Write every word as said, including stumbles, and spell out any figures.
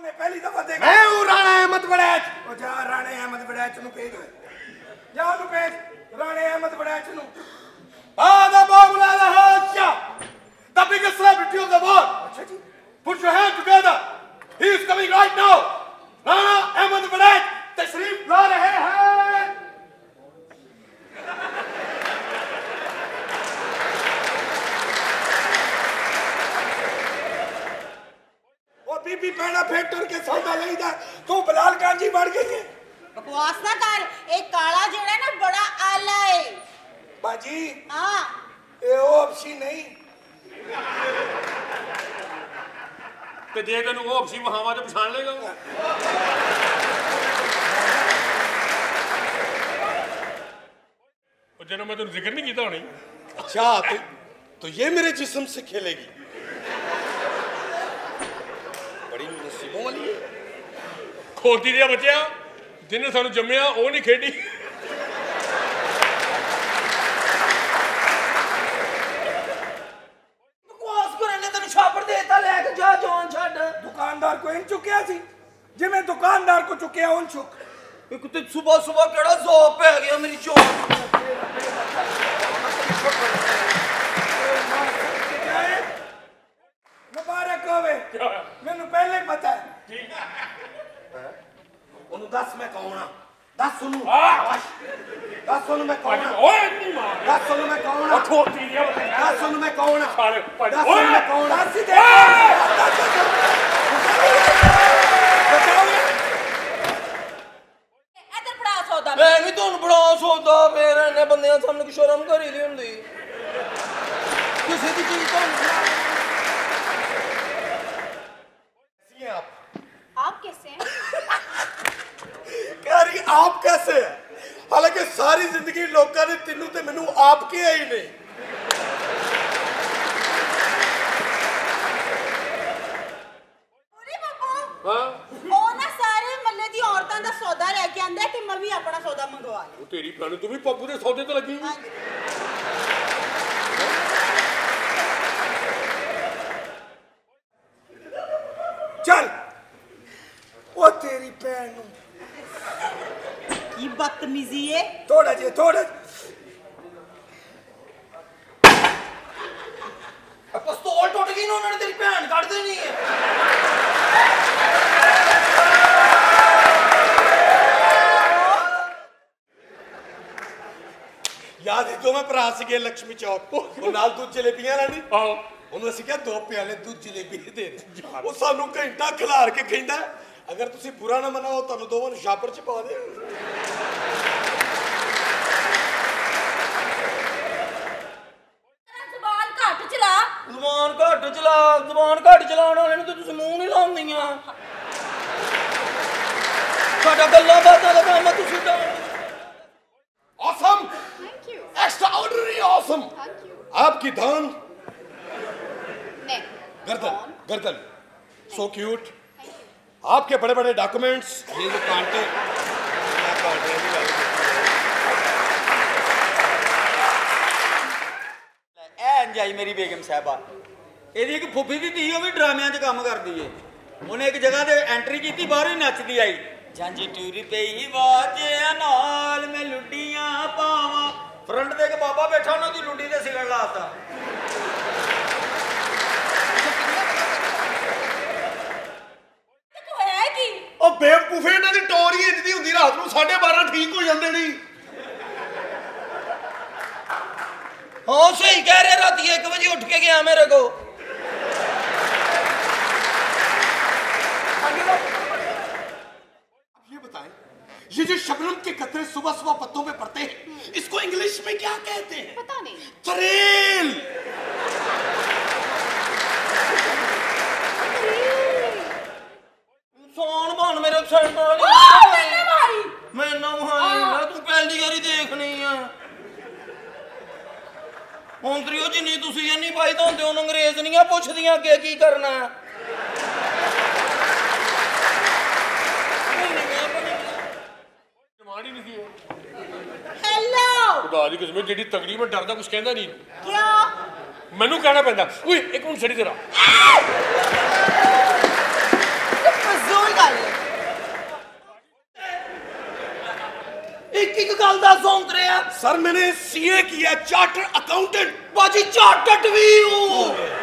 हमने पहली दफा देखा। मैं हूं राणा अहमद बड़ैच। ओ जा राणा अहमद बड़ैच नु भेज दो, जा नु भेज राणा अहमद बड़ैच नु। आदा बाबूला दा हाशा the biggest celebrity of the world. अच्छा जी, put your hand together, he is coming right now. Rana Ahmad बड़ैच तशरीफ ला रहे हैं। बीबी पैना फैक्टर के सौदा लेदा तू बलाल कांजी बढ़ गई है। बकवास ना कर, एक काला जेड़ा ना बड़ा आला है बाजी। हां ए ओ ऑप्शन नहीं ते दे तनु ओ ऑप्शन वहावा तो पहचान लेगा। ओ जने मैं तेनु जिक्र नहीं किया होनी। अच्छा तो तो ये मेरे जिस्म से खेलेगी, खोती दिया बच्चा जिन्हें सानू जम्मिया वो नहीं खेडी। बकवास करे ने तनु छापर देता लेके जा जान छड़। दुकानदार को इन चुकया सी जिवें दुकानदार को चुकया उन चुक। ए कुत्ते सुबह सुबह केड़ा ज़ौप पे आ गया मेरी चोट। मुबारक होवे, मेनू पहले ही पता है। ठीक है उन्हें दस में कहूँगा, दस सुनूँ, दस सुनूँ में कहूँगा, दस सुनूँ में कहूँगा, दस सुनूँ में कहूँगा, दस सुनूँ में कहूँगा, दस ही देगा, दस बताओगे? ऐसे बड़ा सोता मैं भी तो उन बड़ा सोता मेरे ने बंदे के सामने किशोरम का रिलीम दी किसी की चीज़ तो नहीं है। आप आप कैसे कह रही आप कैसे है? हालांकि सारी जिंदगी लोगों ने तेनू ते मैनू आप के ही नहीं। ओरे बाबू हां ओ ना सारे मल्ले दी औरतां दा सौदा लेके आंदा है कि मैं भी अपना सौदा मंगवा लूं। तेरी भैन तू भी पप्पू दे सौदे ते लगी। हां जी चल वो तेरी भैन की बदतमीजी है। थोड़ा जे थोड़ा पिस्तौल टूट गई ना, उन्होंने तेरी भैन काट देनी है। याद है जो मैं भरा से गए लक्ष्मी चौक और नाल दूध जलेबियां लानी। आओ उन्होंने अस क्या दो प्याले दूध जलेबी दे दे। वो सानू घंटा खिलार के कहता अगर तुसी बुरा ना मनाओ तो दोवों ने छापर च पा दे। जुबान घट चला, जुबान घट चला, जुबान घट चलाने वाले तो तुसी मुंह नहीं लाउंदियां। साडा गल्लां बातां दा काम तुसी दा। Awesome thank you, extraordinary awesome thank you. आपकी धान ने गर्दन गर्दन सो क्यूट, आपके बड़े बड़े डॉक्यूमेंट्स, ये जो कांटे ऐ जाई मेरी बेगम साहबा एदी एक फुफी दी धी ओह भी ड्रामियां च कम करदी है। उन्हें एक जगह ते एंट्री कीती, बाहरों नचदी आई झांझी टूरी पई वाजिया नाल मैं लुड्डियां पावां। फ्रंट ते एक बाबा बैठा उन्हां दी लुड्डी ते सिगड़ लाता। ਉਹ ਬੇਵਕੂਫੇ ਇਹਨਾਂ ਦੀ ਟੋਰ ਹੀ ਇੰਜ ਦੀ ਹੁੰਦੀ, ਰਾਤ ਨੂੰ ਸਾਢੇ ਬਾਰਾਂ ਠੀਕ ਹੋ ਜਾਂਦੇ ਨੇ। ਹਾਂ ਸਹੀ ਕਹਿ ਰਹੇ, ਰਾਤੀ ਇੱਕ ਵਜੇ ਉੱਠ ਕੇ ਗਿਆ ਮੇਰੇ ਕੋ। आप ये बताएं ये जो शबनम के कतरे सुबह सुबह पत्तों पे पड़ते हैं इसको इंग्लिश में क्या कहते हैं? पता नहीं। थ्रिल। कौन बन मेरे साइड पर मैंने मारी मैंने मारी ना तू पहली बारी देखनी है। मंत्रियो जिनी तुसी इन्नी पाई तो होंदे उन अंग्रेज नहीं आ पूछदियां के की करना है। जमानी नहीं थी। हेलो खुदा दी कसम जेडी तकरीबन डरदा कुछ कहंदा नहीं क्या मेनू कहना पैंदा। ओए एक मिनट छड़ी तेरा एक गल का सौंक रहे हैं सर। मैंने सी ए किया, चार्टर्ड अकाउंटेंट। बाजी चार्टर्ड भी हूँ।